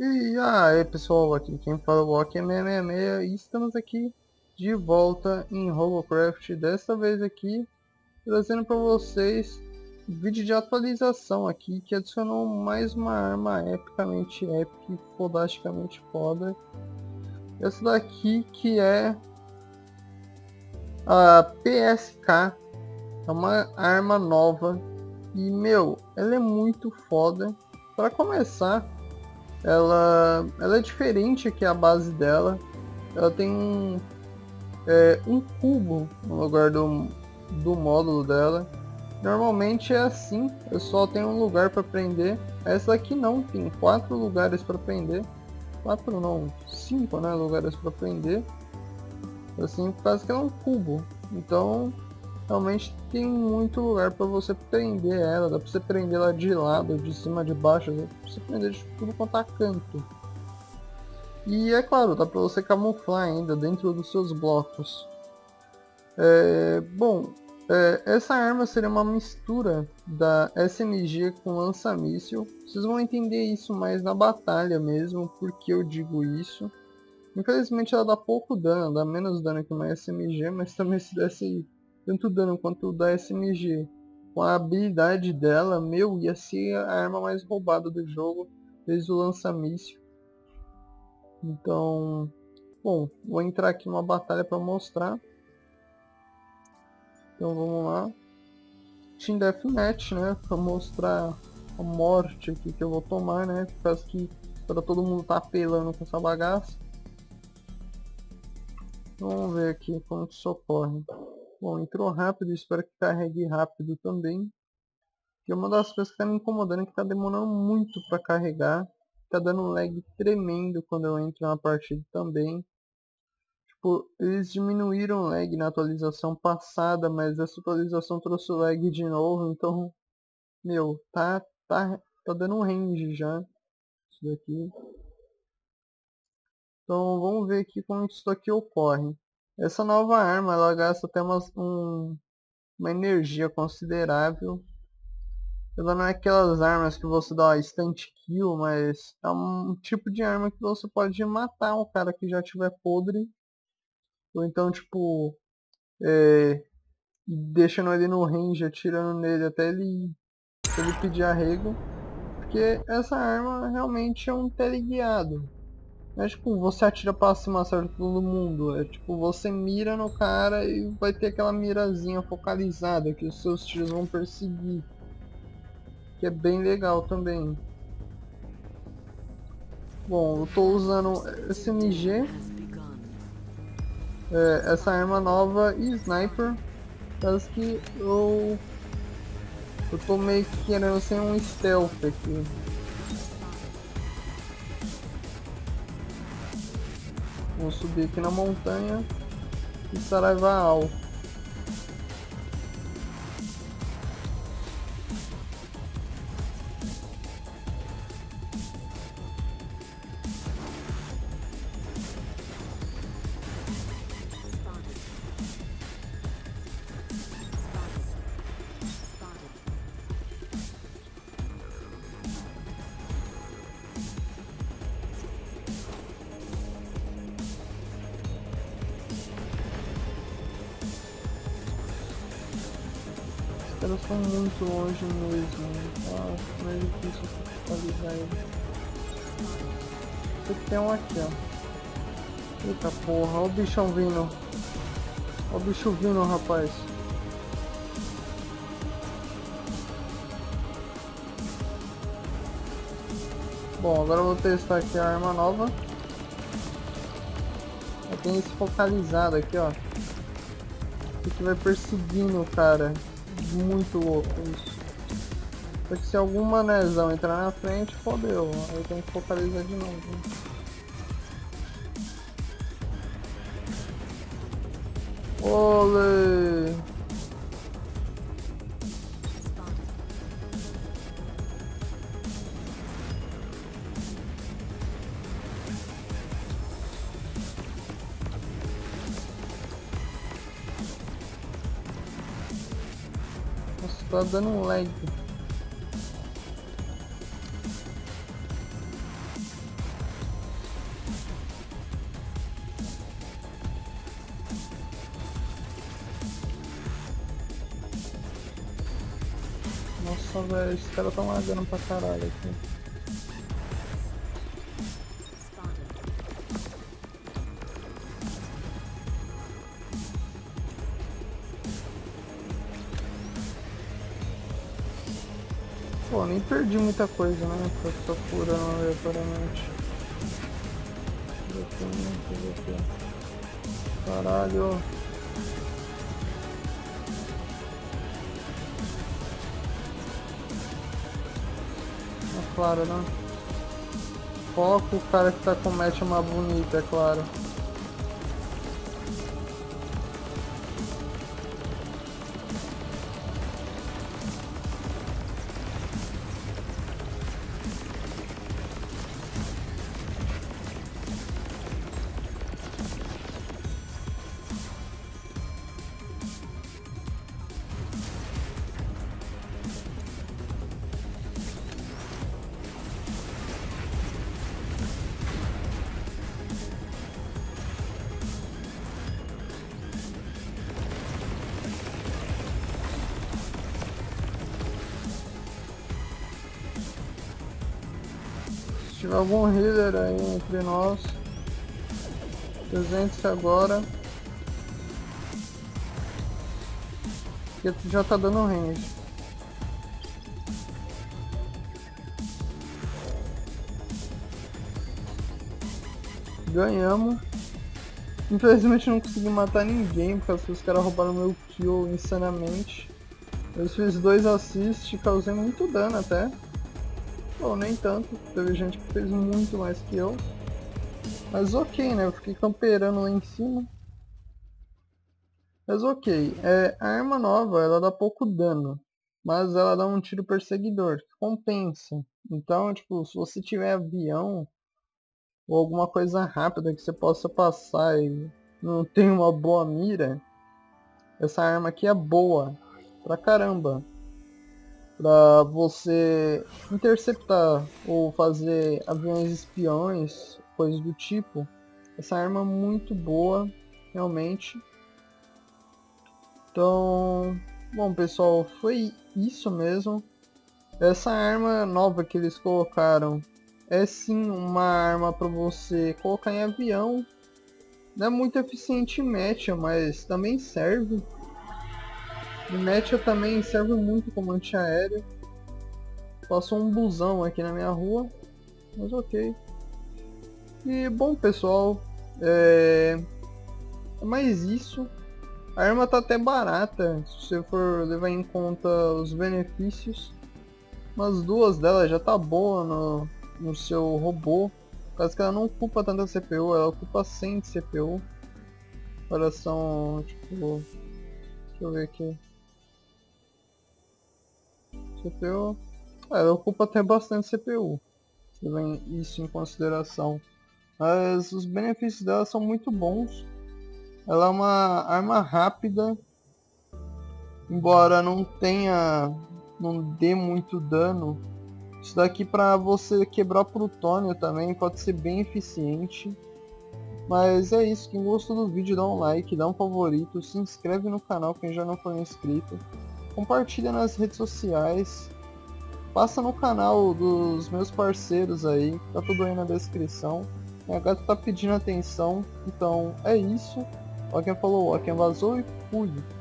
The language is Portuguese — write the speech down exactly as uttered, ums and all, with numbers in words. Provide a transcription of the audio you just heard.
E aí pessoal, aqui quem fala é o Okiam seis seis seis e estamos aqui de volta em Robocraft, desta vez aqui trazendo para vocês um vídeo de atualização aqui que adicionou mais uma arma epicamente épica e fodasticamente foda. Essa daqui que é a P S K, é uma arma nova e meu, ela é muito foda. Para começar, Ela, ela é diferente aqui a base dela. Ela tem um, é, um cubo no lugar do, do módulo dela. Normalmente é assim, eu só tenho um lugar para prender. Essa aqui não, tem quatro lugares para prender. Quatro não, cinco, né, lugares para prender. Assim, parece que ela é um cubo. Então, realmente tem muito lugar para você prender ela, dá para você prender ela de lado, de cima, de baixo, dá para você prender de tudo quanto a canto. E é claro, dá para você camuflar ainda dentro dos seus blocos. É, bom, é, essa arma seria uma mistura da S M G com lança-míssil. Vocês vão entender isso mais na batalha mesmo, porque eu digo isso. Infelizmente ela dá pouco dano, dá menos dano que uma S M G, mas também se desse tanto dano quanto o da S M G, com a habilidade dela, meu, ia ser a arma mais roubada do jogo desde o lança-míssil. Então, bom, vou entrar aqui numa batalha para mostrar. Então vamos lá, Team Deathmatch, né, para mostrar a morte aqui que eu vou tomar, né, parece que para todo mundo tá apelando com essa bagaça. Vamos ver aqui como que isso ocorre. Bom, entrou rápido, espero que carregue rápido também. E uma das coisas que está me incomodando é que está demorando muito para carregar. Está dando um lag tremendo quando eu entro na partida também. Tipo, eles diminuíram o lag na atualização passada, mas essa atualização trouxe o lag de novo. Então, meu, tá, tá, tá dando um range já. Isso daqui. Então, vamos ver aqui como isso aqui ocorre. Essa nova arma, ela gasta até umas, um, uma energia considerável. Ela não é aquelas armas que você dá ó, instant kill, mas é um tipo de arma que você pode matar um cara que já tiver podre. Ou então, tipo, é, deixando ele no range, atirando nele até ele, ele pedir arrego. Porque essa arma realmente é um teleguiado. Não é tipo, você atira pra cima, acerta todo mundo. É tipo, você mira no cara e vai ter aquela mirazinha focalizada que os seus tiros vão perseguir. Que é bem legal também. Bom, eu tô usando S M G, é, essa arma nova e sniper. Parece que eu... Eu tô meio que querendo ser um stealth aqui. Vou subir aqui na montanha e saraivar ao. Os caras estão muito longe mesmo, ah, não é difícil focalizar ele. Tem que ter um aqui, ó. Eita porra, olha o bichão vindo. Olha o bicho vindo, rapaz. Bom, agora eu vou testar aqui a arma nova. Já tem esse focalizado aqui, ó. Esse aqui vai perseguindo o cara. Muito louco isso. Só que se algum manezão entrar na frente, fodeu. Aí tem que focalizar de novo. Olê! tá dando um lag. Nossa, velho, esses caras tão lagando pra caralho aqui. Pô, nem perdi muita coisa, né? Porque eu tô curando aleatoriamente. Deixa eu ver aqui, deixa eu ver aqui. Caralho! É claro, né? Foca o cara que tá com match mais bonita, é claro. Se tiver algum healer aí entre nós, presente-se agora, porque já tá dando range. Ganhamos. Infelizmente não consegui matar ninguém, porque os caras roubaram meu kill insanamente. Eu fiz dois assists e causei muito dano até. Bom, nem tanto, teve gente que fez muito mais que eu. Mas ok, né? Eu fiquei camperando lá em cima. Mas ok, é, a arma nova, ela dá pouco dano, mas ela dá um tiro perseguidor, que compensa. Então, tipo, se você tiver avião ou alguma coisa rápida que você possa passar e não tem uma boa mira, essa arma aqui é boa pra caramba pra você interceptar ou fazer aviões espiões, coisas do tipo. Essa arma é muito boa, realmente. Então, bom pessoal, foi isso mesmo. Essa arma nova que eles colocaram é sim uma arma para você colocar em avião. Não é muito eficiente em match, mas também serve. E matcha também serve muito como antiaéreo. Passou um busão aqui na minha rua, mas ok. E bom pessoal, é... é mais isso. A arma tá até barata, se você for levar em conta os benefícios. Mas duas delas já tá boa no, no seu robô. Caso que ela não ocupa tanta C P U, ela ocupa cem de C P U. Elas são, tipo... deixa eu ver aqui. C P U, ah, ela ocupa até bastante C P U, se levar isso em consideração, mas os benefícios dela são muito bons. Ela é uma arma rápida, embora não tenha, não dê muito dano. Isso daqui para você quebrar plutônio também pode ser bem eficiente. Mas é isso, quem gostou do vídeo dá um like, dá um favorito, se inscreve no canal quem já não for inscrito. Compartilha nas redes sociais, passa no canal dos meus parceiros aí, tá tudo aí na descrição. Minha gata tá pedindo atenção, então é isso. Okiam falou, Okiam vazou e fui.